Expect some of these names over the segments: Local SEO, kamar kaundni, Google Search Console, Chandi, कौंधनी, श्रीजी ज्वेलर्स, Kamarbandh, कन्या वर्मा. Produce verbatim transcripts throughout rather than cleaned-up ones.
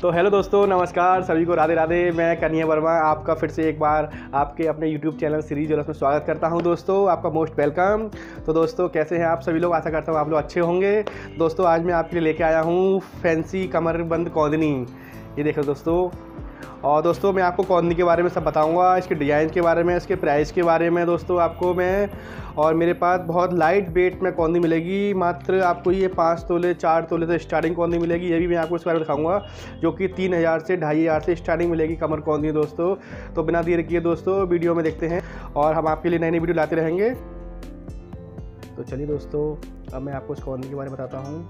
तो हेलो दोस्तों, नमस्कार सभी को, राधे राधे। मैं कन्या वर्मा आपका फिर से एक बार आपके अपने यूट्यूब चैनल श्रीजी ज्वेलर्स में स्वागत करता हूं। दोस्तों आपका मोस्ट वेलकम। तो दोस्तों कैसे हैं आप सभी लोग? आशा करता हूं आप लोग अच्छे होंगे। दोस्तों आज मैं आपके लिए लेके आया हूं फैंसी कमरबंद कौंधनी। ये देखो दोस्तों, और दोस्तों मैं आपको कौंधनी के बारे में सब बताऊंगा, इसके डिज़ाइन के बारे में, इसके प्राइस के बारे में दोस्तों आपको मैं। और मेरे पास बहुत लाइट वेट में कौंधनी मिलेगी, मात्र आपको ये पाँच तोले चार तोले से स्टार्टिंग कौंधनी मिलेगी। ये भी मैं आपको इस बारे में दिखाऊंगा, जो कि तीन हज़ार से ढाई हज़ार से स्टार्टिंग मिलेगी कमर कौंधनी दोस्तों। तो बिना देर किए दोस्तों वीडियो में देखते हैं, और हम आपके लिए नई नई वीडियो लाते रहेंगे। तो चलिए दोस्तों, अब मैं आपको इस कौंधनी के बारे में बताता हूँ।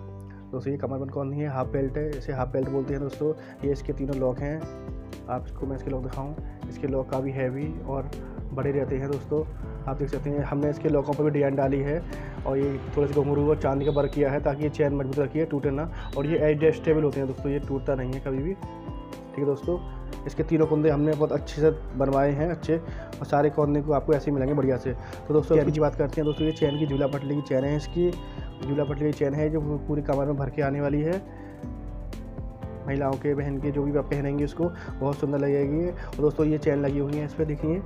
दोस्तों ये कमरबंद कौंधनी है, हाफ बेल्ट है, इसे हाफ बेल्ट बोलते हैं दोस्तों। ये इसके तीनों लॉक हैं, आप इसको मैं इसके लॉक दिखाऊं। इसके लॉक काफ़ी हैवी और बड़े रहते हैं दोस्तों, आप देख सकते हैं। हमने इसके लॉकों पर भी डिज़ाइन डाली है, और ये थोड़े से घुंघरू और चांदी का वर्क किया है, ताकि ये चैन मजबूत रखी है, टूटे ना। और ये एडजस्टेबल होते हैं दोस्तों, ये टूटता नहीं है कभी भी, ठीक है दोस्तों। इसके तीनों कौंधे हमने बहुत अच्छे से बनवाए हैं, अच्छे, और सारे कौंधे को आपको ऐसे ही मिलेंगे बढ़िया से। तो दोस्तों चैन की बात करते हैं दोस्तों। ये चैन की झूला पटली की चैन है, इसकी झूला पटली की चैन है, जो पूरी कमर में भर के आने वाली है। महिलाओं के, बहन के, जो भी आप पहनेंगे इसको बहुत सुंदर लगेगी। और दोस्तों ये चैन लगी हुई है, इस पर देखिए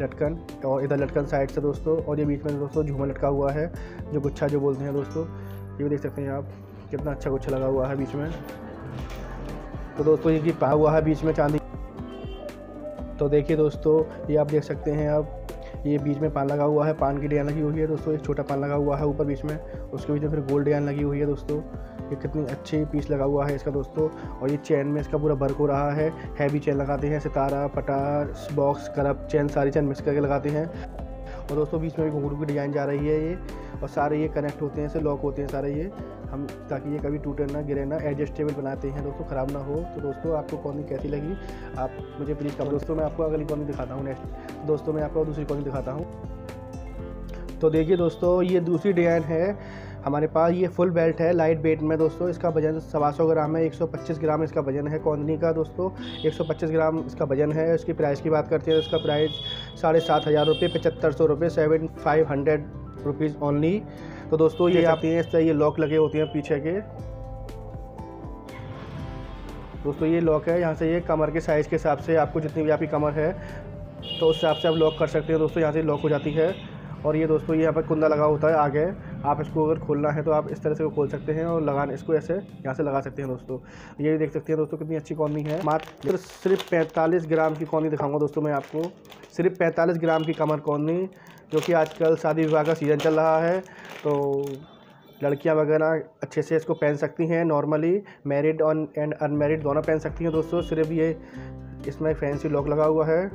लटकन, और इधर लटकन साइड से दोस्तों। और ये बीच में दोस्तों झूमर लटका हुआ है, जो गुच्छा जो बोलते हैं दोस्तों, ये भी देख सकते हैं आप, कितना अच्छा गुच्छा लगा हुआ है बीच में। तो दोस्तों ये पा हुआ है बीच में चांदी। तो देखिए दोस्तों ये आप देख सकते हैं, आप ये बीच में पान लगा हुआ है, पान की डिजाइन लगी हुई है दोस्तों। एक छोटा पान लगा हुआ है ऊपर बीच में, उसके बीच में फिर गोल्ड डिजाइन लगी हुई है दोस्तों। ये कितनी अच्छी पीस लगा हुआ है इसका दोस्तों। और ये चैन में इसका पूरा वर्क हो रहा है, हैवी चैन लगाते हैं, सितारा, पटार, बॉक्स, करप चैन, सारी चैन मिक्स करके लगाते हैं। और दोस्तों बीच में भी घुंघरू की डिज़ाइन जा रही है ये, और सारे ये कनेक्ट होते हैं, इसे लॉक होते हैं सारे ये हम, ताकि ये कभी टूटे ना, गिरे ना, एडजस्टेबल बनाते हैं दोस्तों, ख़राब ना हो। तो दोस्तों आपको कौंधनी कैसी लगी आप मुझे प्लीज़ कमेंट। दोस्तों मैं आपको अगली कौंधनी दिखाता हूँ नेक्स्ट। दोस्तों मैं आपको दूसरी कौंधनी दिखाता हूँ। तो देखिए दोस्तों ये दूसरी डिज़ाइन है हमारे पास, ये फुल बेल्ट है, लाइट वेट में दोस्तों। इसका वजन सवा सौ ग्राम है, एक सौ पच्चीस ग्राम इसका वजन है कौंधनी का दोस्तों, एक सौ पच्चीस ग्राम इसका वजन है। इसकी प्राइस की बात करते हैं, इसका प्राइस साढ़े सात हज़ार रुपये, पचहत्तर सौ रुपये, seven five hundred rupees only. तो दोस्तों ये आती हैं, इस तरह ये लॉक लगे होते हैं पीछे के दोस्तों। ये लॉक है, यहाँ से ये कमर के साइज़ के हिसाब से आपको जितनी भी आपकी कमर है तो उस हिसाब से आप लॉक कर सकते हैं दोस्तों। यहाँ से लॉक हो जाती है, और ये दोस्तों ये यहाँ पर कुंदा लगा होता है आगे, आप इसको अगर खोलना है तो आप इस तरह से वो खोल सकते हैं, और लगाने इसको ऐसे यहाँ से लगा सकते हैं दोस्तों। ये भी देख सकते हैं दोस्तों कितनी अच्छी कौंधनी है। मात्र सिर्फ पैंतालीस ग्राम की कौंधनी दिखाऊंगा दोस्तों मैं आपको, सिर्फ पैंतालीस ग्राम की कमर कौंधनी, जो कि आजकल शादी विवाह का सीज़न चल रहा है, तो लड़कियां वगैरह अच्छे से इसको पहन सकती हैं। नॉर्मली मैरिड और एंड अनमैरिड दोनों पहन सकती हैं दोस्तों। सिर्फ ये इसमें फैंसी लॉक लगा हुआ है,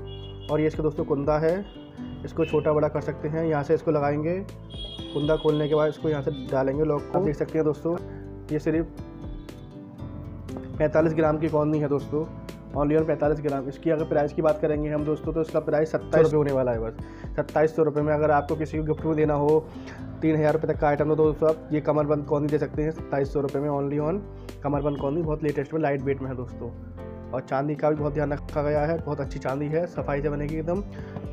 और ये इसका दोस्तों कुंदा है, इसको छोटा बड़ा कर सकते हैं। यहाँ से इसको लगाएंगे, कुंदा खोलने के बाद इसको यहाँ से डालेंगे लॉक को, देख सकते हैं दोस्तों। ये सिर्फ पैंतालीस ग्राम की कौंधनी है दोस्तों, ऑनली ऑन पैंतालीस ग्राम। इसकी अगर प्राइस की बात करेंगे हम दोस्तों, तो इसका प्राइस सत्ताईस होने वाला है, बस सत्ताईस सौ रुपये में। अगर आपको किसी को गिफ्ट में देना हो, तीन हज़ार रुपये तक का आइटम, तो दोस्तों आप ये कमरबंद कौंधनी दे सकते हैं सत्ताईस सौ रुपये में, ऑनली ऑन कमरबंद कौंधनी। बहुत लेटेस्ट में, लाइट वेट में है दोस्तों, और चांदी का भी बहुत ध्यान रखा गया है, बहुत अच्छी चांदी है, सफाई से बनेगी, एकदम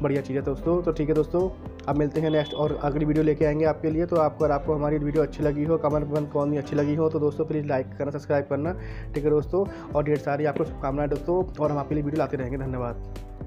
बढ़िया चीज़ है दोस्तों। तो ठीक है दोस्तों, अब मिलते हैं नेक्स्ट और अगली वीडियो लेके आएंगे आपके लिए। तो आपको, अगर आपको हमारी वीडियो अच्छी लगी हो, कमरबंद कौंधनी अच्छी लगी हो, तो दोस्तों प्लीज़ लाइक करना, सब्सक्राइब करना, ठीक है दोस्तों। और ढेर सारी आपको शुभकामनाएं दोस्तों, और हम आपके लिए वीडियो लाते रहेंगे। धन्यवाद।